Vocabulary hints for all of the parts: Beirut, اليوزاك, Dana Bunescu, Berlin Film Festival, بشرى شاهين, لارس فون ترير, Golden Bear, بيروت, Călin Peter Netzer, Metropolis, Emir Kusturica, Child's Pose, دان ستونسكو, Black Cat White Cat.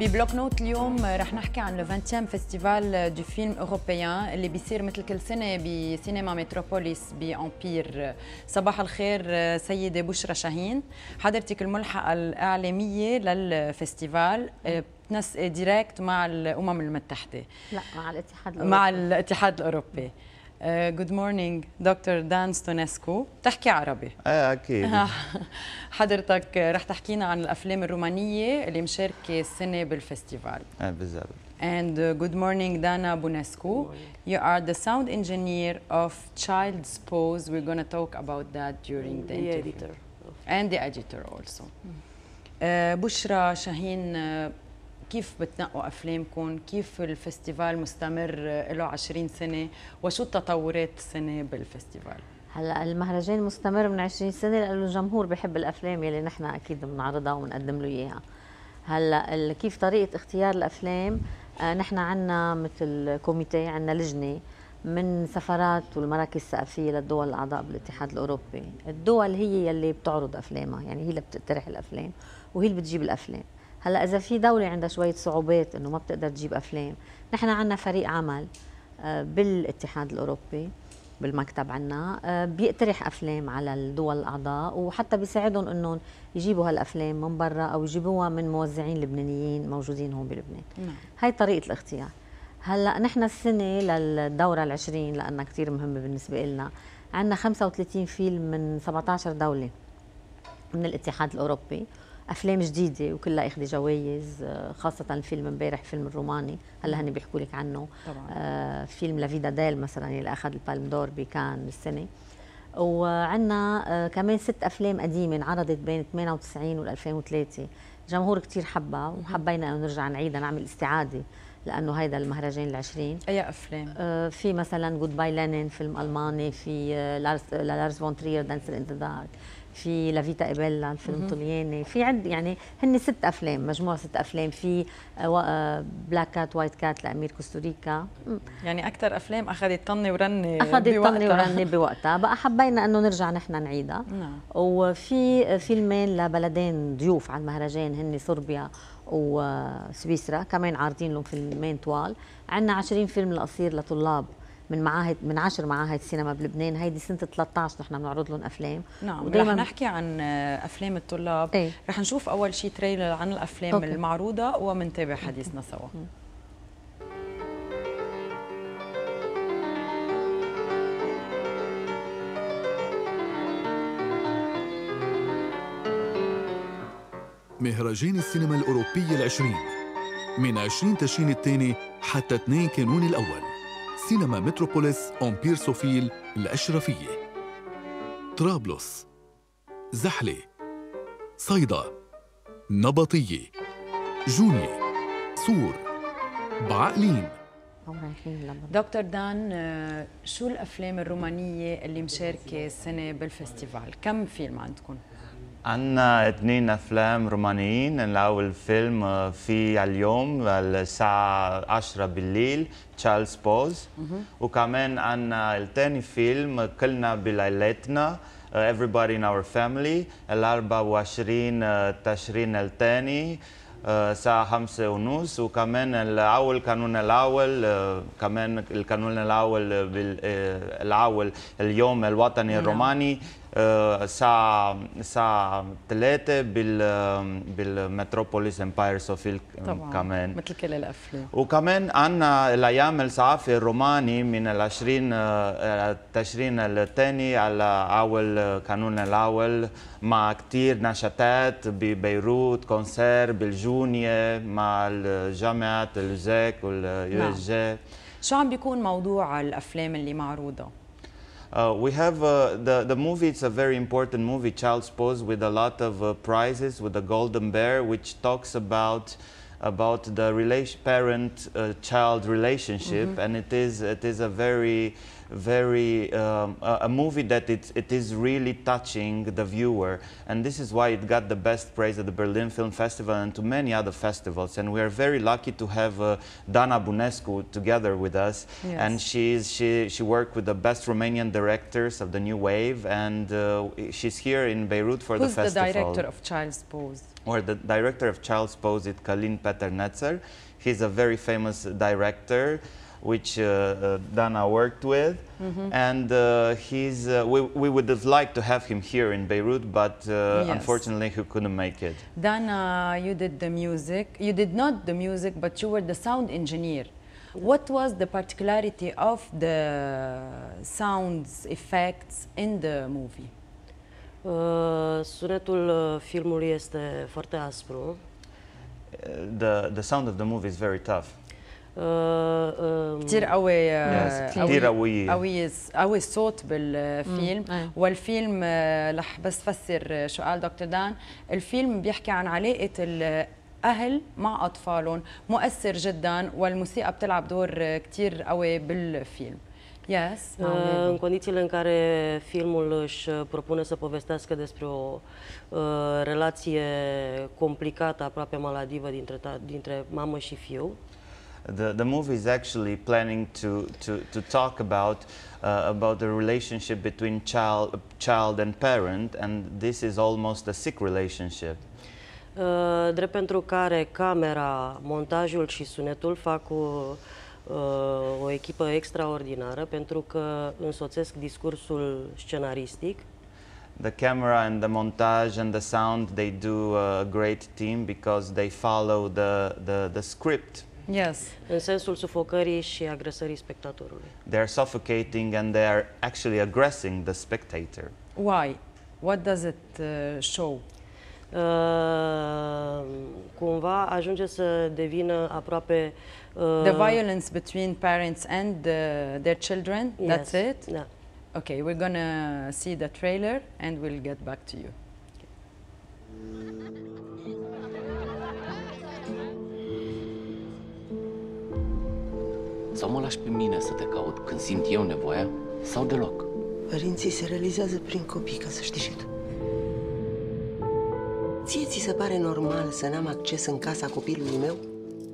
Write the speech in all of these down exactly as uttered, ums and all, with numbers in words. ببلوك نوت اليوم رح نحكي عن لوفانتيام فيستيفال دو فيلم أوروبيان اللي بيصير مثل كل سنة بسينما متروبوليس بأمبير. صباح الخير سيدة بشرى شاهين، حضرتك الملحقة الإعلامية للفستيفال، بتنسقي ديريكت مع الأمم المتحدة؟ لا، مع الاتحاد الأوروبي. مع الاتحاد الأوروبي. جود مورنينغ دكتور دان ستونسكو، بتحكي عربي؟ ايه اكيد. حضرتك رح تحكينا عن الافلام الرومانيه اللي مشاركه السنه بالفستيفال. ايه بالضبط. And uh, good morning Dana Bunescu. You are the sound engineer of Child's Pose. We're going to talk about that during the, the interview. Editor. And the editor also. uh, بشرى شاهين، uh, كيف بتنقوا أفلامكم؟ كيف الفستيفال مستمر له عشرين سنة؟ وشو التطورات السنة بالفستيفال؟ هلا المهرجان مستمر من عشرين سنة لأنه الجمهور بحب الأفلام يلي نحن أكيد بنعرضها وبنقدم له إياها. هلا كيف طريقة اختيار الأفلام؟ آه نحن عنا مثل كوميتي، عنا لجنة من سفرات والمراكز الثقافية للدول الأعضاء بالاتحاد الأوروبي. الدول هي يلي بتعرض أفلامها، يعني هي اللي بتقترح الأفلام وهي اللي بتجيب الأفلام. هلا إذا في دولة عندها شوية صعوبات إنه ما بتقدر تجيب أفلام، نحن عنا فريق عمل بالاتحاد الأوروبي بالمكتب عنا بيقترح أفلام على الدول الأعضاء وحتى بيساعدهم إنهم يجيبوا هالأفلام من برا أو يجيبوها من موزعين لبنانيين موجودين هون بلبنان. نعم. هاي طريقة الاختيار. هلا نحن السنة للدورة العشرين لأنها كتير مهمة بالنسبة لنا، عنا خمسة وثلاثين فيلم من سبعطعش دولة من الاتحاد الأوروبي، افلام جديده وكلها اخذ جوائز، خاصه الفيلم امبارح فيلم الروماني هلا هن بيحكوا لك عنه طبعا. فيلم لا فيدا ديل مثلا اللي اخذ البالم دور بكان السنه، وعندنا كمان ست افلام قديمه انعرضت بين ثمانية وتسعين وال ألفين وثلاثة، جمهور كثير حبها وحبينا انه نرجع نعيدها نعمل استعاده لانه هيدا المهرجان العشرين. اي افلام؟ في مثلا جودباي لينين فيلم الماني، في لارس لارس فون ترير دانسر ان ذا دارك، في لا فيتا ابيلا الفيلم طلياني، في عد يعني هن ست افلام، مجموع ست افلام، في بلاك كات وايت كات لامير كوستوريكا، يعني اكثر افلام اخذت طني ورني اخذت طني ورني بوقتها، بقى حبينا انه نرجع نحن نعيدها. نعم. وفي فيلمين لبلدين ضيوف على المهرجان هن صربيا وسويسرا، كمان عارضين لهم فيلمين طوال، عندنا عشرين فيلم لقصير لطلاب من معاهد من عشر معاهد سينما بلبنان، هيدي سنه ثلاثطعش نحن بنعرض لهم افلام. نعم. ودايما رح نحكي عن افلام الطلاب. ايه؟ رح نشوف اول شيء تريلر عن الافلام. أوكي. المعروضه ومنتابع حديثنا سوا. مهرجان السينما الاوروبي العشرين من عشرين تشرين الثاني حتى اثنين كانون الاول، سينما متروبوليس أمبير صوفيل الأشرفية، طرابلس، زحلة، صيدا، نبطية، جونية، سور، بعقلين. دكتور دان، شو الأفلام الرومانية اللي مشاركة السنة بالفستيفال؟ كم فيلم عندكم؟ عنا اثنين أفلام رومانيين. الأول فيلم في اليوم الساعة عشرة بالليل تشايلدز بوز، وكمان عنا الثاني فيلم كلنا بليلتنا Everybody in Our Family الأربعة وعشرين تشرين الثاني الساعة خمسة ونص، وكمان الأول كانون الأول كمان الكانون الأول الأول اليوم الوطني الروماني الساعة الساعة ثلاثة بال بالمتروبوليس امباير صوفيل كمان مثل كل الأفلام. وكمان عندنا الأيام الصحافة الروماني من العشرين التشرين الثاني على أول كانون الأول مع كتير نشاطات ببيروت، كونسير بالجونية مع الجامعة اليوزاك واليو اس جي. شو عم بيكون موضوع الأفلام اللي معروضة؟ Uh, we have uh, the the movie. It's a very important movie, Child's Pose, with a lot of uh, prizes, with the Golden Bear, which talks about about the relation parent-child relationship, mm-hmm. and it is it is a very very um, a, a movie that it, it is really touching the viewer, and this is why it got the best praise at the Berlin Film Festival and to many other festivals. And we are very lucky to have uh, Dana Bunescu together with us, yes. and she's, she she worked with the best Romanian directors of the new wave, and uh, she's here in Beirut for Who's the festival. Who's the director of Child's Pose? Or the director of Child's Pose is Călin Peter Netzer. He's a very famous director, which uh, uh, Dana worked with, mm-hmm. and uh, he's, uh, we, we would have liked to have him here in Beirut, but uh, yes. unfortunately he couldn't make it. Dana, you did the music, you did not the music, but you were the sound engineer. What was the particularity of the sounds effects in the movie? Uh, sunetul filmului este foarte aspru. The, the sound of the movie is very tough. كثير قوي كثير قوية قوية قوي صوت بالفيلم مم. والفيلم رح بس فسر شو قال دكتور دان. الفيلم بيحكي عن علاقة الأهل مع أطفالهم، مؤثر جدا، والموسيقى بتلعب دور كثير قوي بالفيلم. Yes. Uh, în condițiile în care filmul își propune să povestească despre o uh, relație complicată, aproape maladivă, dintre, dintre mamă și fiu. The, the movie is actually planning to, to, to talk about, uh, about the relationship between child, child and parent, and this is almost a sick relationship. Uh, drept pentru care camera, montajul și sunetul fac o, Uh, o echipă extraordinară pentru că însoțesc discursul scenaristic. The camera and the montage and the sound, they do a great team because they follow the, the, the script. Yes. În sensul sufocării și agresării spectatorului. They are suffocating and they are actually aggressing the spectator. Why? What does it uh, show? Uh, cumva ajunge să devină aproape uh, the violence between parents and uh, their children. Yes. That's it. Yeah. Okay, we're gonna see the trailer and we'll get back to you. Sau mă lași pe mine să te caut când simt eu nevoia, sau deloc. Părinții se realizează prin copii, ca să știi și tu. Ție ți se pare normal să n-am acces în casa copilului meu?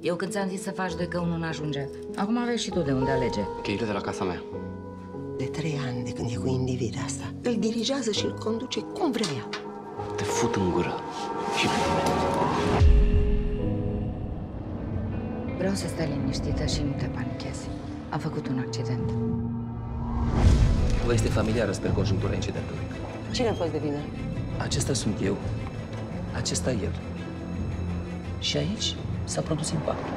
Eu când ți-am zis să faci doi că unul n-ajunge, acum aveai și tu de unde alege. Cheile de la casa mea. De trei ani de când e cu individa asta, îl dirigează și îl conduce cum vrea ea. Te fut în gură și pe tine. Vreau să stai liniștită și nu te panichezi. Am făcut un accident. Vă este familiară, sper, conjunctura incidentului. Cine a fost de vină? Acesta sunt eu. Acesta e el. Și aici s-a produs impactul.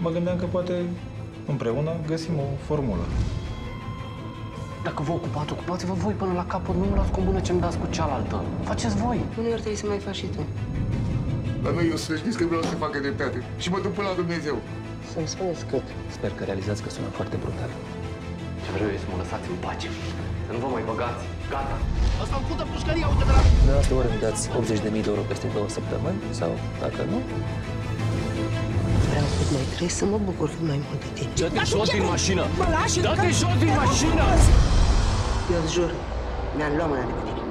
Mă gândeam că poate împreună găsim o formulă. Dacă vă ocupați, ocupați-vă voi până la capăt. Nu-mi luați combină ce-mi dați cu cealaltă. Faceți voi. Uneori trebuie să mai faci și tu. La noi eu să știți că vreau să facă dreptate. Și mă duc până la Dumnezeu. Să-mi spuneți cât. Sper că realizați că sună foarte brutal. Ce vreau e să mă lăsați în pace. Să nu vă mai băgați. Gata. Asta îmi pută pușcăria, uite de la... De asta ori îmi dați optzeci de mii de euro peste două săptămâni, sau dacă nu... Vreau cât mai trebuie să mă bucur cât mai mult de tine. Dă-te jos din mașină! Dă-te jos din mașină! Eu îți jur, mi-am luat mâna de cu tine.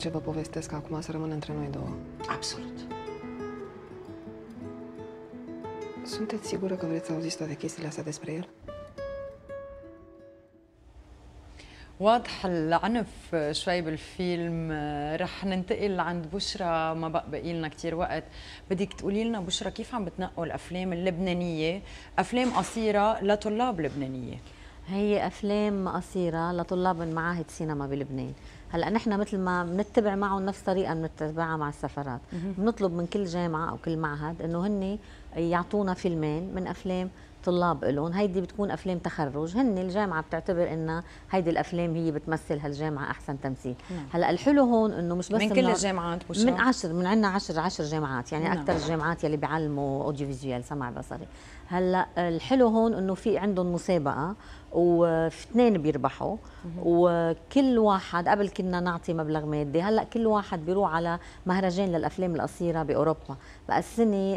Ce vă povestesc acum să rămână între noi două? Absolut. Sunteți sigură că vreți să auziți toate chestiile astea despre el? واضح العنف شوي بالفيلم. رح ننتقل عند بشرى، ما بقى بقيلنا كتير وقت. بدك تقولي لنا بشرى كيف عم بتنقوا الافلام اللبنانيه، افلام قصيره لطلاب لبنانيه؟ هي افلام قصيره لطلاب من معاهد سينما بلبنان. هلا نحن مثل ما بنتبع معهم نفس طريقه بنتبعها مع السفرات، بنطلب من كل جامعه او كل معهد انه هن يعطونا فيلمين من افلام طلاب إلون. هيدي بتكون أفلام تخرج، هن الجامعة بتعتبر إنها هيدي الأفلام هي بتمثل هالجامعة أحسن تمثيل. نعم. هلا الحلو هون إنه مش بس من كل الجامعات، من عشر من عنا عشر عشر جامعات يعني. نعم. أكثر الجامعات يلي بيعلموا أوديو فيزيوال، سمع بصري. هلا الحلو هون إنه في عندهم مسابقة وفي اثنين بيربحوا وكل واحد قبل كنا نعطي مبلغ مادي، هلا كل واحد بيروح على مهرجان للافلام القصيره باوروبا، بقى السنه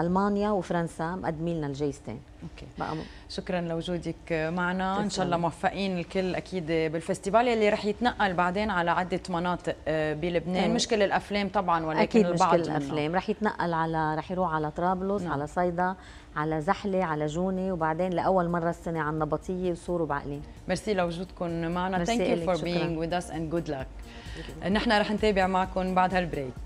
المانيا وفرنسا مقدمين لنا الجايزتين. اوكي بقى م... شكرا لوجودك معنا، ان شاء الله موفقين الكل اكيد بالفستيفال اللي رح يتنقل بعدين على عده مناطق بلبنان، مش كل الافلام طبعا ولكن أكيد البعض مش كل الافلام، رح يتنقل على رح يروح على طرابلس، نعم. على صيدا، على زحله، على جونه، وبعدين لاول مره السنه على النبطيه وسور وبعقلين. ميرسي لوجودكم معنا. Thank you for being with us and good luck. نحن رح نتابع معكم بعد هالبريك.